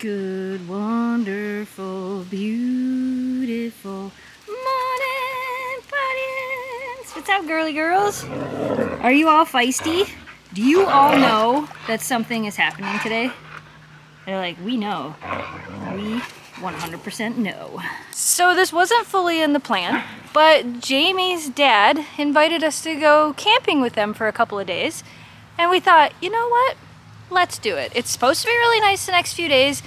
good, wonderful, beautiful morning, buddies. What's up, girly girls? Are you all feisty? Do you all know that something is happening today? They're like, we know. We 100% know. So this wasn't fully in the plan, but Jamie's dad invited us to go camping with them for a couple of days. And we thought, you know what? Let's do it. It's supposed to be really nice the next few days.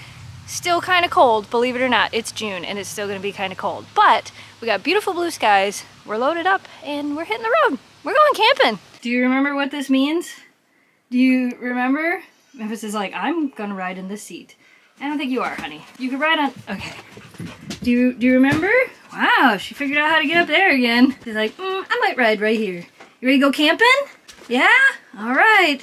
Still kind of cold, believe it or not. It's June and it's still gonna be kind of cold. But we got beautiful blue skies. We're loaded up and we're hitting the road. We're going camping. Do you remember what this means? Do you remember? Memphis is like, I'm gonna ride in this seat. I don't think you are, honey. You can ride on, okay. Do you remember? Wow, she figured out how to get up there again. She's like, I might ride right here. You ready to go camping? Yeah? All right,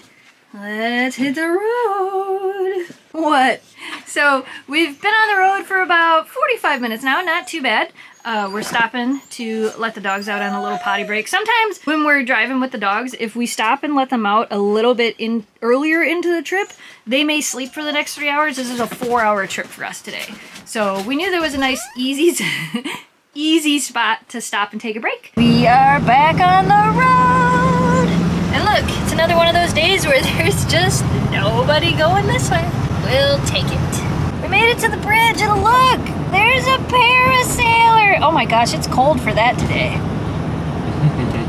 let's hit the road. What? So we've been on the road for about 45 minutes now, not too bad. We're stopping to let the dogs out on a little potty break. Sometimes when we're driving with the dogs, if we stop and let them out a little bit earlier into the trip, they may sleep for the next 3 hours. This is a 4-hour trip for us today. So we knew there was a nice, easy spot to stop and take a break. We are back on the road. And look, it's another one of those days where there's just nobody going this way. We'll take it. We made it to the bridge and look, there's a parasailer. Oh my gosh, it's cold for that today.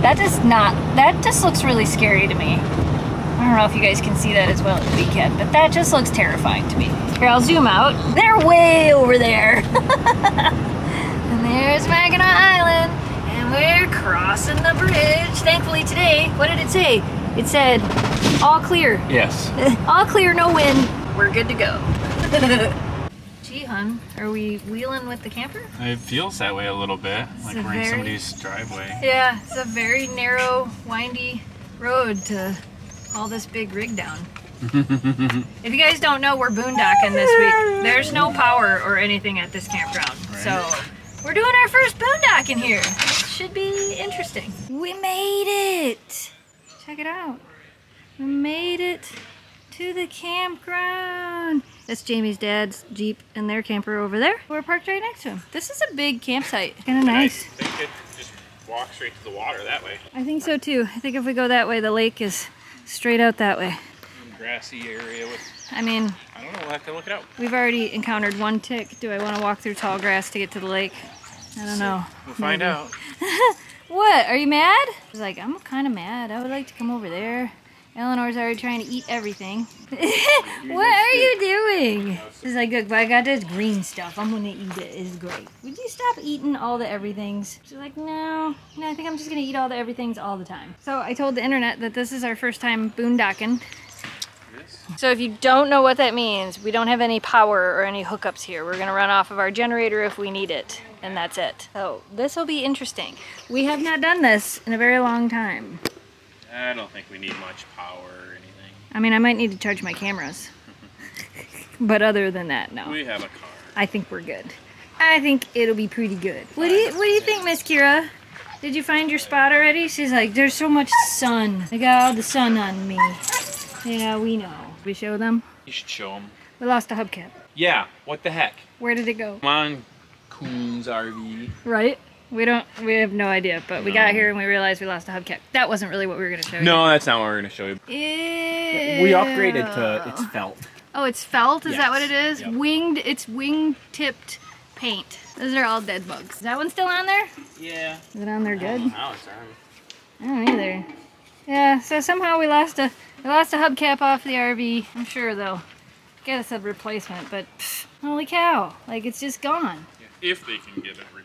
That just looks really scary to me. I don't know if you guys can see that as well as we can, but that just looks terrifying to me. Here, I'll zoom out. They're way over there. And there's Mackinac Island. And we're crossing the bridge. Thankfully today, what did it say? It said, all clear. Yes. All clear, no wind. We're good to go. Gee, hon, are we wheeling with the camper? It feels that way a little bit, like we're in somebody's driveway. Yeah, it's a very narrow, windy road to haul this big rig down. If you guys don't know, we're boondocking this week. There's no power or anything at this campground, right? So we're doing our first boondocking here. Should be interesting. We made it. Check it out. We made it to the campground. That's Jamie's dad's Jeep and their camper over there. We're parked right next to him. This is a big campsite. Kind of nice. I think it just walks straight to the water that way. I think so too. I think if we go that way, the lake is straight out that way. Grassy area with... I mean... I don't know. We'll have to look it up. We've already encountered one tick. Do I want to walk through tall grass to get to the lake? I don't know. We'll find out. What? Are you mad? I was like, I'm kind of mad. I would like to come over there. Eleanor's already trying to eat everything. What are you doing? She's like, look, I got this green stuff. I'm gonna eat it. It's great. Would you stop eating all the everythings? She's like, no, I think I'm just gonna eat all the everythings all the time. So I told the internet that this is our first time boondocking. So if you don't know what that means, we don't have any power or any hookups here. We're gonna run off of our generator if we need it, and that's it. So this will be interesting. We have not done this in a very long time. I don't think we need much power or anything. I mean, I might need to charge my cameras. But other than that, no. We have a car. I think we're good. I think it'll be pretty good. What do you think, Miss Kira? Did you find your spot already? She's like, there's so much sun. I got all the sun on me. Yeah, we know. We show them? You should show them. We lost a hubcap. Yeah, what the heck? Where did it go? Mon Coon's RV. Right? We have no idea, but we got here and we realized we lost a hubcap. That wasn't really what we were going to show you. No, that's not what we were going to show you. Ew. We upgraded to it's felt. Oh, it's felt? Is that what it is? Yep. It's wing-tipped paint. Those are all dead bugs. Is that one still on there? Yeah. Is it on there good? No, it's on. I don't either. Yeah, so somehow we lost a hubcap off the RV. I'm sure they'll get us a replacement, but pff, holy cow, like it's just gone. Yeah, if they can get a replacement.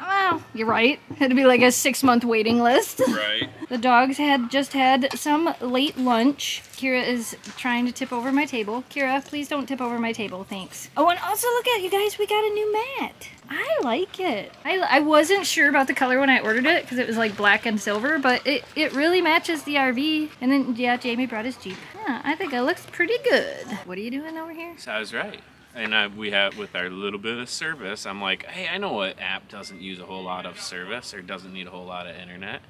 Well, you're right. It'd be like a 6-month waiting list. Right. The dogs had just had some late lunch. Kira is trying to tip over my table. Kira, please don't tip over my table, thanks. Oh, and also look at you guys, we got a new mat. I like it. I wasn't sure about the color when I ordered it because it was like black and silver, but it really matches the RV. And then, yeah, Jamie brought his Jeep. Huh, I think it looks pretty good. What are you doing over here? So I was right. And we have, with our little bit of service, I'm like, hey, I know what app doesn't use a whole lot of service or doesn't need a whole lot of internet.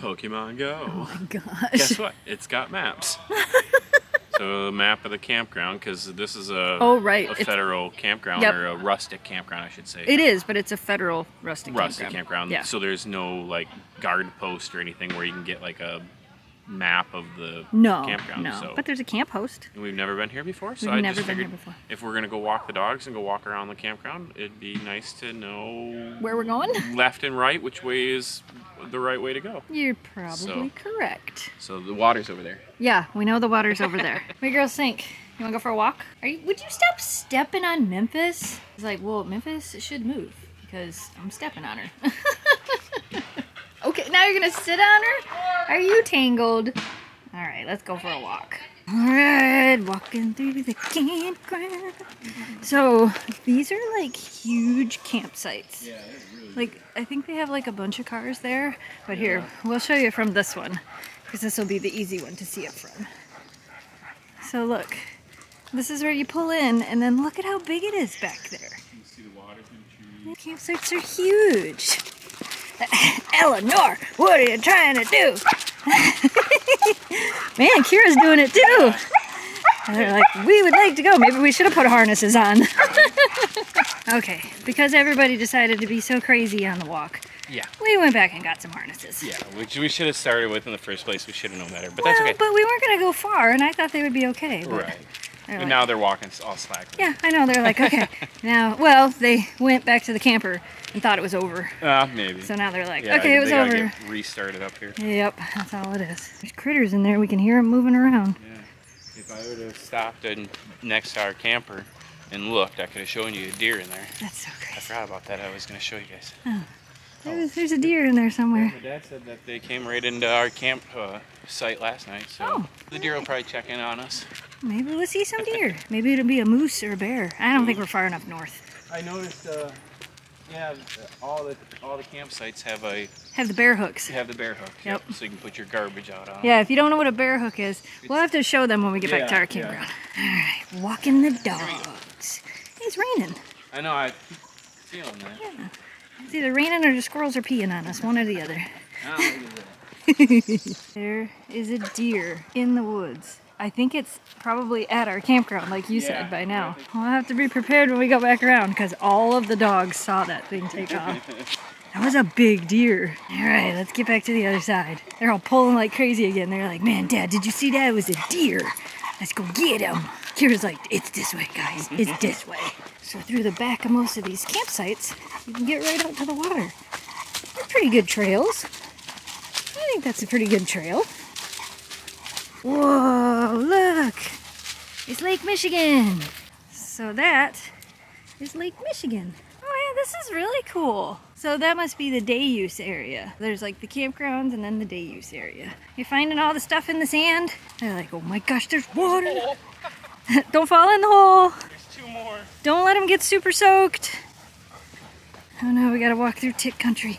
Pokemon Go. Oh my gosh. Guess what? It's got maps. the map of the campground, because this is a, a federal campground, or a rustic campground, I should say. It is, but it's a federal rustic campground. Yeah. So there's no like guard post or anything where you can get like a map of the campground. So. But there's a camp host. And we've never been here before, so I just figured if we're going to go walk the dogs and go walk around the campground, it'd be nice to know where we're going, left and right, which way is the right way to go. You're probably correct. So the water's over there. Yeah, we know the water's over there. What do you girls think? You want to go for a walk? Are you, would you stop stepping on Memphis? It's like, well, Memphis should move because I'm stepping on her. Okay, now you're going to sit on her? Are you tangled? All right, let's go for a walk. All right, walking through the campground. So these are like huge campsites. Yeah, really like, I think they have like a bunch of cars there. But here, we'll show you from this one, because this will be the easy one to see up from. So look, this is where you pull in, and then look at how big it is back there. You can see the water through the trees. Campsites are huge. Eleanor, what are you trying to do? Man, Kira's doing it too. And they're like, we would like to go. Maybe we should have put harnesses on. Okay, because everybody decided to be so crazy on the walk. Yeah. We went back and got some harnesses. Yeah, which we should have started with in the first place. We should have known better, but that's okay. But we weren't going to go far, and I thought they would be okay. Right. And like, now they're walking all slack. Yeah, I know. They're like, okay, now, well, they went back to the camper and thought it was over. Maybe. So now they're like, yeah, okay, it was over. Get restarted up here. Yep, that's all it is. There's critters in there. We can hear them moving around. Yeah. If I would have stopped next to our camper and looked, I could have shown you a deer in there. That's so crazy. I forgot about that. I was going to show you guys. Oh. There's a deer in there somewhere. My dad said that they came right into our camp site last night, so the deer will probably check in on us. Maybe we'll see some deer. Maybe it'll be a moose or a bear. I don't think we're far enough north. I noticed, all the campsites have the bear hooks. Have the bear hooks. Yep. So you can put your garbage out on. Yeah, if you don't know what a bear hook is, we'll have to show them when we get back to our campground. All right, walking the dogs. It's raining. I know. I keep feeling that. Yeah. It's either raining or the squirrels are peeing on us, one or the other. There is a deer in the woods. I think it's probably at our campground, like you said by now. We'll have to be prepared when we go back around, because all of the dogs saw that thing take off. That was a big deer. All right, let's get back to the other side. They're all pulling like crazy again. They're like, man, Dad, did you see that? It was a deer. Let's go get him. Kira's like, it's this way, guys. It's this way. So through the back of most of these campsites, you can get right out to the water. They're pretty good trails. I think that's a pretty good trail. Whoa, look. It's Lake Michigan. So that is Lake Michigan. Oh yeah, this is really cool. So that must be the day use area. There's like the campgrounds and then the day use area. You're finding all the stuff in the sand. They're like, oh my gosh, there's water. Don't fall in the hole. There's two more. Don't let them get super soaked. Oh no, we gotta walk through tick country.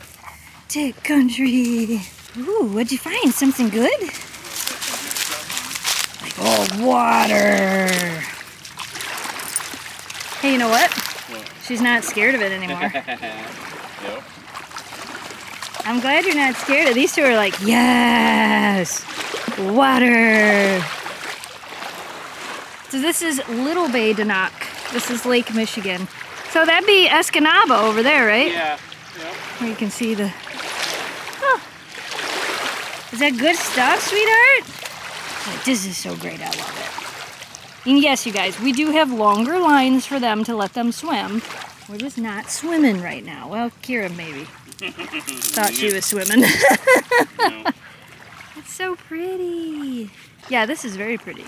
Tick country. Ooh, what'd you find? Something good? Like, oh, water. Hey, you know what? She's not scared of it anymore. Yep. I'm glad you're not scared of it. These two are like, yes, water. So this is Little Bay de Noc. This is Lake Michigan. So that'd be Escanaba over there, right? Yeah. Where you can see the... Oh. Is that good stuff, sweetheart? Like, this is so great. I love it. And yes, you guys, we do have longer lines for them to let them swim. We're just not swimming right now. Well, Kira maybe. Thought she was swimming. It's so pretty. Yeah, this is very pretty.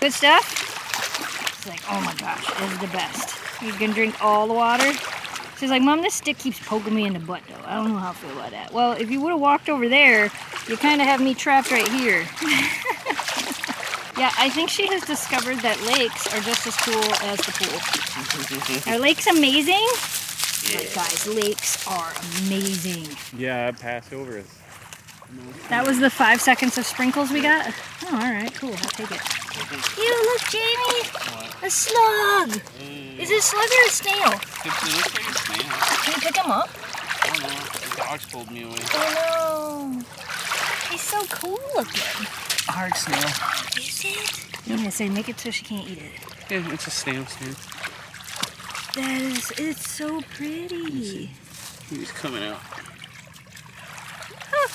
Good stuff? It's like, oh my gosh, this is the best. You can drink all the water. She's like, Mom, this stick keeps poking me in the butt, though. I don't know how I feel about that. Well, if you would have walked over there, you kind of have me trapped right here. Yeah, I think she has discovered that lakes are just as cool as the pool. Are lakes amazing? Yeah. Like, guys, lakes are amazing. Yeah, Passover is. That was the 5 seconds of sprinkles we got? Oh, all right, cool. I'll take it. You look, Jamie! What? A slug! Mm. Is it a slug or a snail? It looks like a snail. Can you pick him up? I don't know. The dogs pulled me away. Oh no! He's so cool looking. Hard snail. Is it? I'm gonna say make it so she can't eat it. Yeah, it's a snail. That is, it's so pretty. He's coming out. Huh.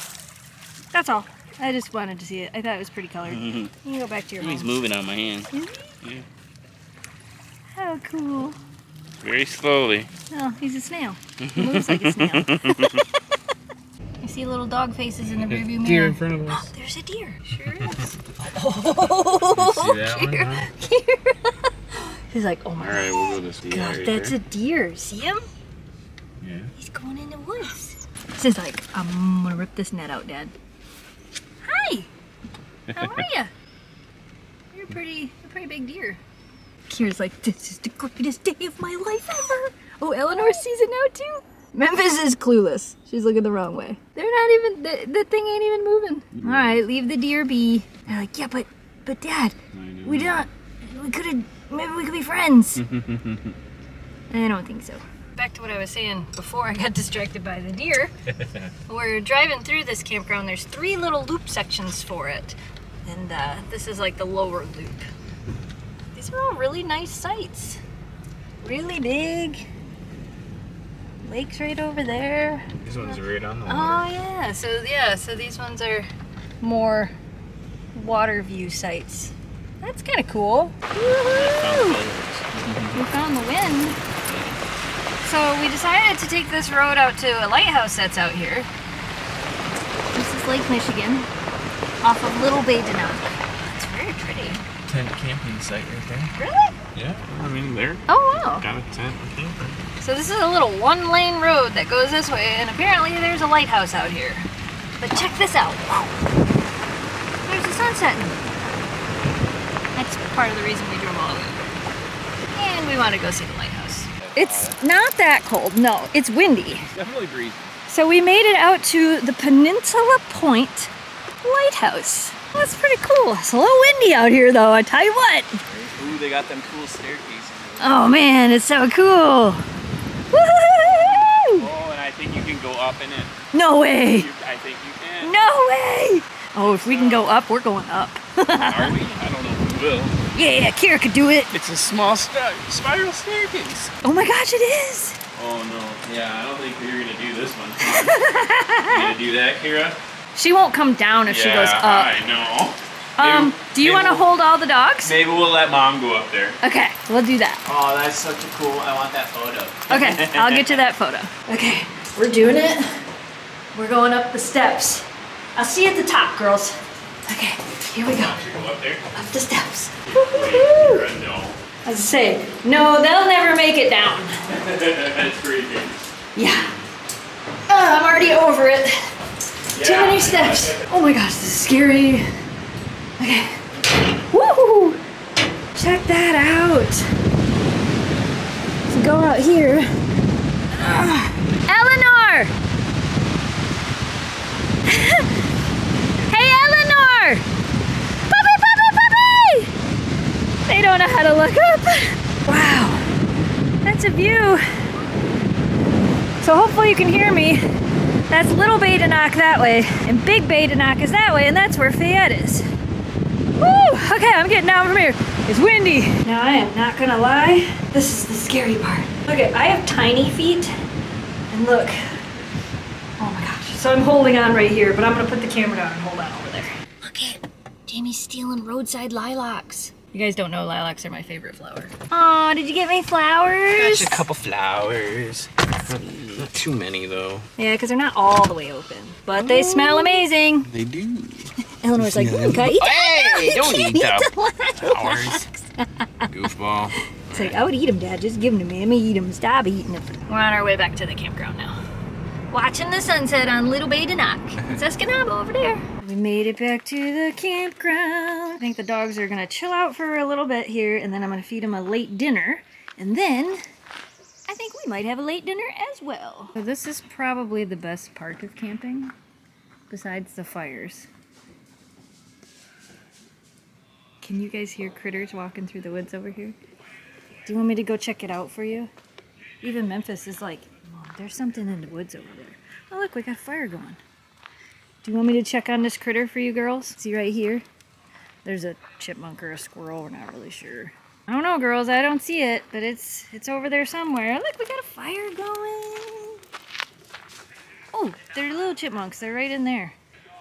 That's all. I just wanted to see it. I thought it was pretty colored. Mm-hmm. You can go back to your home. He's moving on my hand. Is he? Yeah. How cool. Very slowly. Oh, he's a snail. He moves like a snail. You see little dog faces in the rearview mirror. Deer in front of us. Oh, there's a deer. Sure is. Oh, Kira. He's like, oh my God. All right, we'll go this way. God, that's a deer. See him? Yeah. He's going in the woods. This is like, I'm gonna rip this net out, Dad. Hi. How are you? You're a pretty big deer. Kira's like, this is the greatest day of my life ever. Oh, Eleanor sees it now too. Memphis is clueless. She's looking the wrong way. They're not even, the thing ain't even moving. Mm-hmm. All right, leave the deer be. They're like, yeah, but Dad, maybe we could be friends. I don't think so. Back to what I was saying before I got distracted by the deer. We're driving through this campground. There's 3 little loop sections for it. And this is like the lower loop. These are all really nice sights. Really big. Lake's right over there. These ones are right on the water. Oh yeah, so these ones are more water view sights. That's kind of cool. Woohoo! We found the wind. So we decided to take this road out to a lighthouse that's out here. This is Lake Michigan, off of Little Bay de Noc. It's very pretty. Tent camping site right there. Really? Yeah, I mean there. Oh wow. Got a tent and camper. So this is a little 1-lane road that goes this way, and apparently there's a lighthouse out here. But check this out. Wow. There's the sun setting. That's part of the reason we drove all the way over. And we want to go see the lighthouse. It's not that cold. No, it's windy. It's definitely breezy. So we made it out to the Peninsula Point Lighthouse. That's pretty cool. It's a little windy out here though, I tell you what. Ooh, they got them cool staircases. Oh man, it's so cool. Woohoo! Oh, and I think you can go up in it. No way! I think you can. No way! Oh, if we can go up, we're going up. Are we? I don't know if we will. Yeah, Kira could do it. It's a small spiral staircase. Oh my gosh, it is! Oh no, yeah, I don't think you're gonna do this one. You gonna do that, Kira? She won't come down if she goes up. I know. Do you want to hold all the dogs? Maybe we'll let Mom go up there. Okay, we'll do that. Oh, that's such a cool, I want that photo. Okay, I'll get you that photo. Okay, we're doing it. We're going up the steps. I'll see you at the top, girls. Okay, here we go. Up the steps. Woo-hoo-hoo. I was saying, no, they'll never make it down. That's pretty good. Yeah. I'm already over it. Too many steps. Oh my gosh, this is scary. Okay. Woo! Check that out. So go out here. Eleanor! Hey, Eleanor! Puppy, puppy, puppy! They don't know how to look up. Wow. That's a view. So hopefully you can hear me. That's Little Bay de Noc that way, and Big Bay de Noc is that way, and that's where Fayette is. Woo! Okay, I'm getting down from here. It's windy. Now I am not gonna lie, this is the scary part. Okay, I have tiny feet, and look. Oh my gosh. So I'm holding on right here, but I'm gonna put the camera down and hold on over there. Look at Jamie's stealing roadside lilacs. You guys don't know lilacs are my favorite flower. Aw, did you get me flowers? I got you a couple flowers. Sweet. Not too many though. Yeah, because they're not all the way open. But they smell amazing. They do. Eleanor's like, can I eat that? Hey, don't eat that. Flowers. Goofball. It's like, I would eat them, Dad. Just give them to me. Let me eat them. Stop eating them. We're on our way back to the campground now. Watching the sunset on Little Bay de Noc. It's Escanaba over there. We made it back to the campground. I think the dogs are gonna chill out for a little bit here, and then I'm gonna feed them a late dinner. And then, I think we might have a late dinner as well. So this is probably the best part of camping, besides the fires. Can you guys hear critters walking through the woods over here? Do you want me to go check it out for you? Even Memphis is like, there's something in the woods over there. Oh look, we got a fire going. Do you want me to check on this critter for you girls? See right here? There's a chipmunk or a squirrel, we're not really sure. I don't know, girls, I don't see it, but it's over there somewhere. Look, we got a fire going. Oh, they're little chipmunks, they're right in there.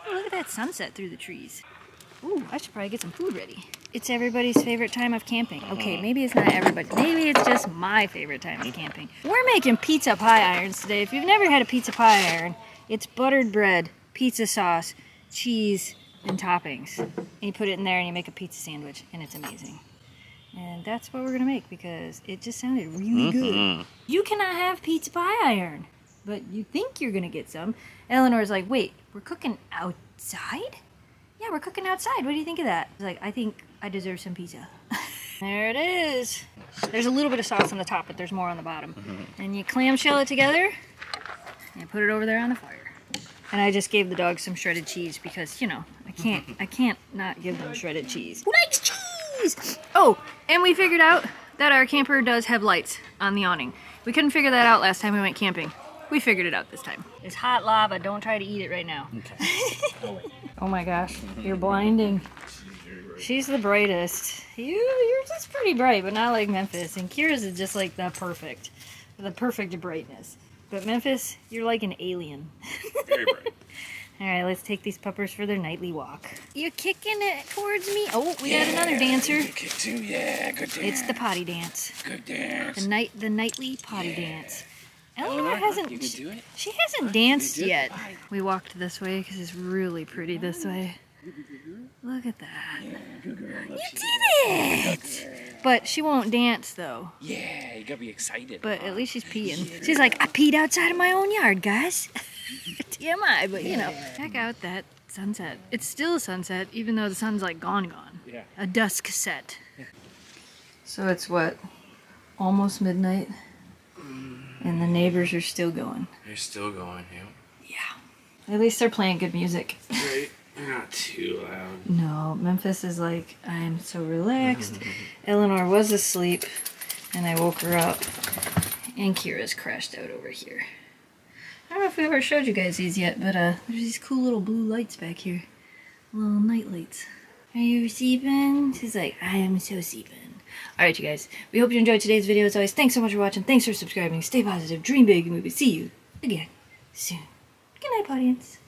Oh, look at that sunset through the trees. Ooh, I should probably get some food ready. It's everybody's favorite time of camping. Okay, maybe it's not everybody. Maybe it's just my favorite time of camping. We're making pizza pie irons today. If you've never had a pizza pie iron, it's buttered bread, pizza sauce, cheese, and toppings. And you put it in there and you make a pizza sandwich, and it's amazing. And that's what we're gonna make because it just sounded really good. You cannot have pizza pie iron, but you think you're gonna get some. Eleanor's like, wait, we're cooking outside? Yeah, we're cooking outside. What do you think of that? I was like, I think I deserve some pizza. There it is. There's a little bit of sauce on the top, but there's more on the bottom. And you clamshell it together and put it over there on the fire. And I just gave the dogs some shredded cheese because, you know, I can't not give them shredded cheese. Who likes cheese? Oh, and we figured out that our camper does have lights on the awning. We couldn't figure that out last time we went camping. We figured it out this time. It's hot lava, don't try to eat it right now. Okay. Oh my gosh, you're blinding. She's the brightest. Yours is pretty bright, but not like Memphis. And Kira's is just like the perfect brightness. But Memphis, you're like an alien. Very bright. All right, let's take these puppers for their nightly walk. You're kicking it towards me. Oh, we got another dancer. You kick too. Yeah, good dance. It's the potty dance. Good dance. The nightly potty dance. Eleanor hasn't. You can do it. She hasn't danced yet. We walked this way because it's really pretty this way. Look at that. Yeah, good girl. You did it! But she won't dance though. Yeah, you gotta be excited. But at least she's peeing. Yeah. She's like, I peed outside of my own yard, guys. TMI, but you know. Check out that sunset. It's still a sunset, even though the sun's like gone. Yeah. A dusk set. Yeah. So it's what? Almost midnight? And the neighbors are still going. They're still going, yeah. Yeah. At least they're playing good music. Right. Not too loud. No, Memphis is like, I am so relaxed. Eleanor was asleep, and I woke her up. And Kira's crashed out over here. I don't know if we ever showed you guys these yet, but there's these cool little blue lights back here. Little night lights. Are you sleeping? She's like, I am so sleeping. Alright, you guys. We hope you enjoyed today's video. As always, thanks so much for watching. Thanks for subscribing. Stay positive. Dream big, movie. See you again soon. Good night, audience.